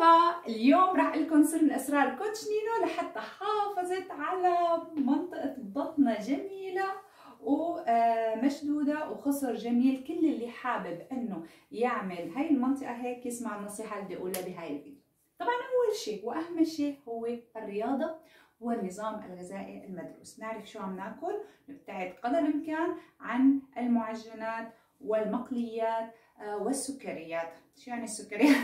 مرحبا. اليوم راح لكم سر من اسرار كوتش نينو لحتى حافظت على منطقه بطنها جميله ومشدوده وخصر جميل. كل اللي حابب انه يعمل هاي المنطقه هيك يسمع النصيحه اللي بقولها بهاي الفيديو. طبعا اول شيء واهم شيء هو الرياضه والنظام الغذائي المدروس، نعرف شو عم ناكل، نبتعد قدر الامكان عن المعجنات والمقليات والسكريات. شو يعني السكريات؟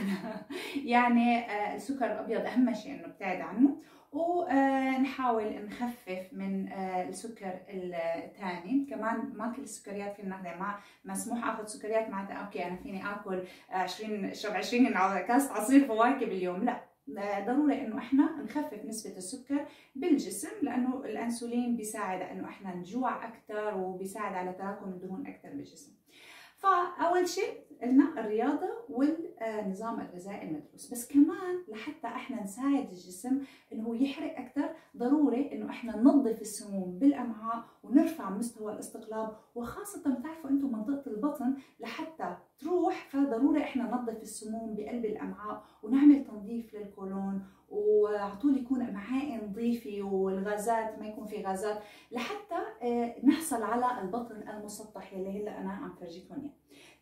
يعني السكر الابيض اهم شيء انه نبتعد عنه، ونحاول نخفف من السكر الثاني. كمان ما كل السكريات فينا ناخذها، ما مسموح اخذ سكريات معناتها اوكي انا فيني اكل 20 كاسه عصير فواكه باليوم، لا، ضروري انه احنا نخفف نسبة السكر بالجسم، لانه الانسولين بيساعد انه احنا نجوع اكثر وبيساعد على تراكم الدهون اكثر بالجسم. فاول شيء قلنا الرياضه والنظام الغذائي المدروس، بس كمان لحتى احنا نساعد الجسم انه يحرق اكثر ضروري انه احنا ننظف السموم بالامعاء ونرفع مستوى الاستقلاب، وخاصه بتعرفوا انتم منطقه البطن لحتى تروح فضروري احنا ننظف السموم بقلب الامعاء ونعمل تنظيف للقولون، وعلى طول يكون امعائي نظيفه والغازات ما يكون في غازات، لحتى نحصل على البطن المسطح اللي هلا انا عم فرجيكم اياه.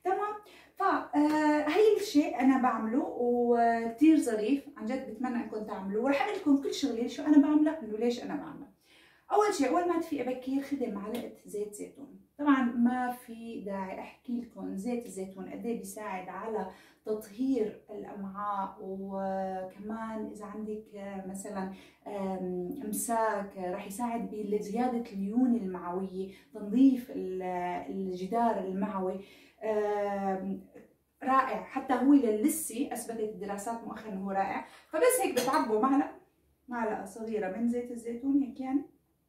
تمام؟ فهي الشيء انا بعمله وكثير ظريف، عن جد بتمنى انكم تعملوه، ورح اقول لكم كل شغله شو انا بعمله انه ليش انا بعمله. اول شيء اول ما تفيق بكير خذي معلقه زيت زيتون، طبعا ما في داعي احكي لكم زيت الزيتون قد ايه بيساعد على تطهير الامعاء، وكمان اذا عندك مثلا امساك رح يساعد بزياده اليون المعويه، تنظيف الجدار المعوي، رائع. حتى هو للسي اثبتت الدراسات مؤخرا انه هو رائع. فبس هيك بتعبوا معلقه صغيره من زيت الزيتون، هيك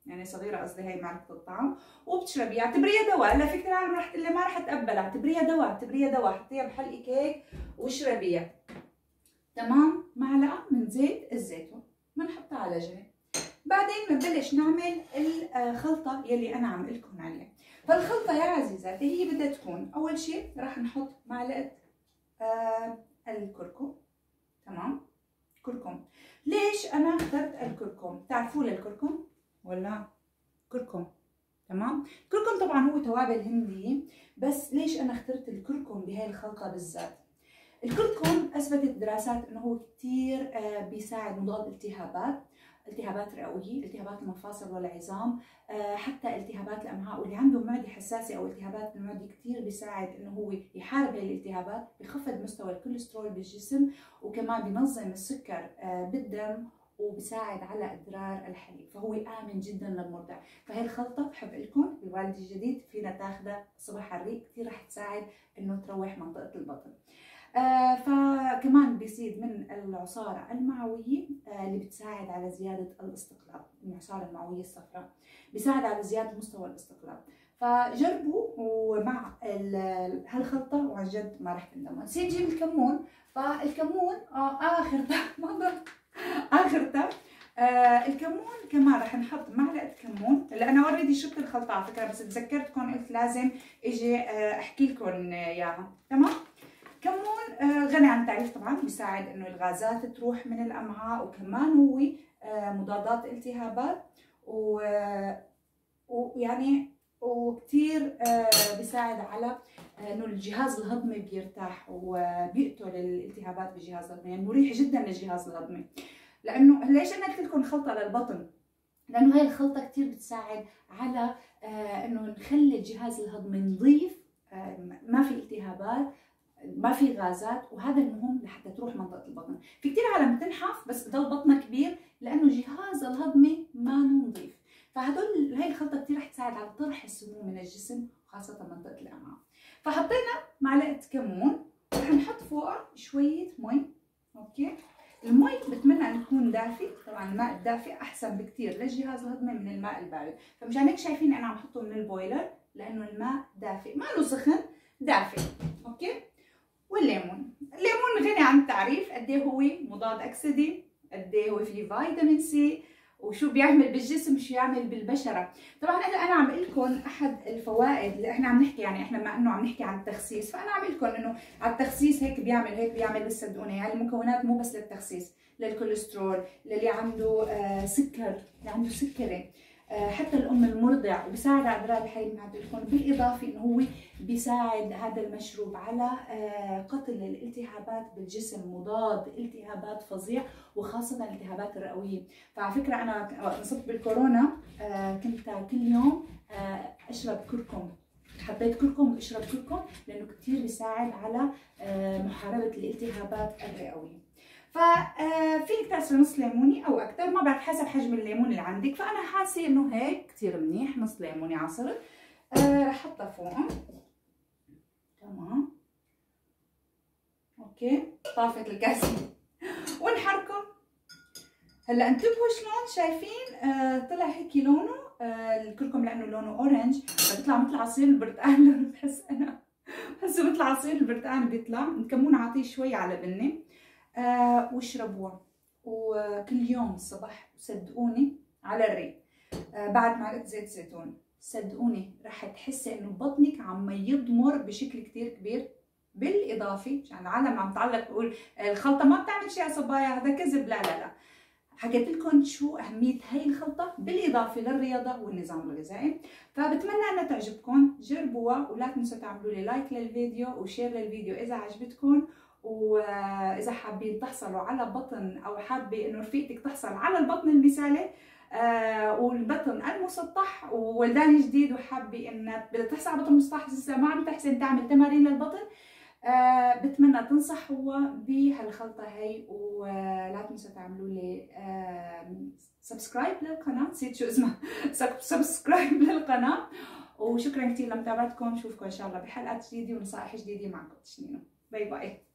يعني صغيره، قصدي هي معلقه الطعام، وبتشربيها. اعتبريها دواء، هلا في كثير عالم رح تقول لي ما رح اتقبلها، اعتبريها دواء، اعتبريها دواء، حطيها بحلقك هيك واشربيها. تمام؟ معلقه من زيت الزيتون بنحطها على جنب. بعدين بنبلش نعمل الخلطه يلي انا عم قلكم عليها. فالخلطه يا عزيزاتي هي بدها تكون اول شيء رح نحط معلقه الكركم. تمام؟ كركم. ليش انا اخترت الكركم؟ تعرفوا لي الكركم؟ ولا كركم. تمام؟ الكركم طبعا هو توابل هندية، بس ليش انا اخترت الكركم بهاي الخلطة بالذات؟ الكركم اثبتت دراسات انه هو كثير بيساعد مضاد التهابات، التهابات رئوية، التهابات المفاصل والعظام، حتى التهابات الامعاء، واللي عنده معدة حساسة او التهابات المعدة كثير بيساعد انه هو يحارب هاي الالتهابات، بخفض مستوى الكوليسترول بالجسم، وكمان بنظم السكر بالدم، وبساعد على اضرار الحليب، فهو امن جدا للمرضع. فهي الخلطه بحب لكم بالوالد الجديد فينا تاخذها الصبح على الريق، كثير رح تساعد انه تروح منطقه البطن. فكمان بيزيد من العصاره المعويه اللي بتساعد على زياده الاستقلاب، العصاره المعويه الصفراء بيساعد على زياده مستوى الاستقلاب. فجربوا ومع هالخلطه وعن جد ما رح تندموا. نسيت نجيب الكمون، فالكمون اخرتها الكمون كمان رح نحط معلقه كمون. هلا انا اوريدي شفت الخلطه على فكره، بس تذكرتكم قلت لازم اجي احكي لكم اياها. تمام؟ كمون غني عن التعريف طبعا، بيساعد انه الغازات تروح من الامعاء، وكمان هو مضادات التهابات، ويعني وكثير بيساعد على انه الجهاز الهضمي بيرتاح، وبيقتل الالتهابات بالجهاز الهضمي، يعني مريح جدا للجهاز الهضمي. لانه ليش انا قلت لكم خلطه للبطن؟ لانه هاي الخلطه كثير بتساعد على انه نخلي الجهاز الهضمي نظيف، ما في التهابات، ما في غازات، وهذا المهم لحتى تروح منطقه البطن. في كثير عالم بتنحف بس بضل بطنها كبير لانه جهاز الهضمي ما نظيف. فهدول هاي الخلطه كثير رح تساعد على طرح السموم من الجسم، وخاصه منطقه الامعاء. فحطينا معلقه كمون، رح نحط فوقها شويه مي. اوكي؟ المي بتمنى ان تكون دافي، طبعا الماء الدافئ احسن بكثير للجهاز الهضمي من الماء البارد، فمشان هيك شايفين انا عم حطه من البويلر لانه الماء دافئ، ما له سخن، دافئ. اوكي؟ والليمون، الليمون غني عن التعريف قد ايه هو مضاد اكسدي، قد ايه هو فيه فيتامين سي، وشو بيعمل بالجسم وشو يعمل بالبشره. طبعا انا عم اقول لكم احد الفوائد اللي احنا عم نحكي، يعني احنا ما انه عم نحكي عن التخسيس، فانا عم اقول لكم انه على التخسيس هيك بيعمل هيك بيعمل، بس صدقوني هاي المكونات مو بس للتخسيس، للكوليسترول، للي عنده سكر، اللي عنده سكري، حتى الام المرضع، وبيساعد على اضرار الحليب مع الدهون، بالاضافه انه هو بيساعد هذا المشروب على قتل الالتهابات بالجسم، مضاد التهابات فظيع وخاصه الالتهابات الرئويه. فعلى فكره انا انصبت بالكورونا كنت كل يوم اشرب كركم، حطيت كركم واشرب كركم لانه كثير بيساعد على محاربه الالتهابات الرئويه. ففيك تعصر نص ليموني او اكثر، ما بعرف حسب حجم الليمون اللي عندك، فانا حاسه انه هيك كثير منيح نص ليموني عصرت. رح احطها فوقهم، تمام، اوكي، طافت الكاسه ونحركه. هلا انتبهوا شلون شايفين طلع هيك لونه الكركم، لانه لونه اورنج بيطلع مثل عصير البرتقال لونه، بحس انا بحسه مثل عصير البرتقال بيطلع. نكمون عاطيه شوي على بنه واشربوها، وكل يوم الصبح صدقوني على الريق بعد معلقه زيت زيتون، صدقوني رح تحسي انه بطنك عم يضمر بشكل كتير كبير. بالاضافه مشان العالم عم تعلق بقول الخلطه ما بتعمل شيء يا صبايا، هذا كذب، لا لا لا، حكيت لكم شو اهميه هي الخلطه بالاضافه للرياضه والنظام الغذائي. فبتمنى انها تعجبكم، جربوها، ولا تنسوا تعملوا لي لايك للفيديو وشير للفيديو اذا عجبتكم، واذا حابين تحصلوا على بطن او حابه انه رفيقتك تحصل على البطن المثالي والبطن المسطح، وولدان جديد وحابه انها بدها تحصل على بطن مسطح لسه ما عم تحسن تعمل تمارين للبطن، بتمنى تنصحوها بهالخلطه هي. ولا تنسوا تعملوا لي سبسكرايب للقناه، نسيت شو اسمها، سبسكرايب للقناه، وشكرا كثير لمتابعتكم، نشوفكم ان شاء الله بحلقات جديده ونصائح جديده. معكم نينو، باي باي.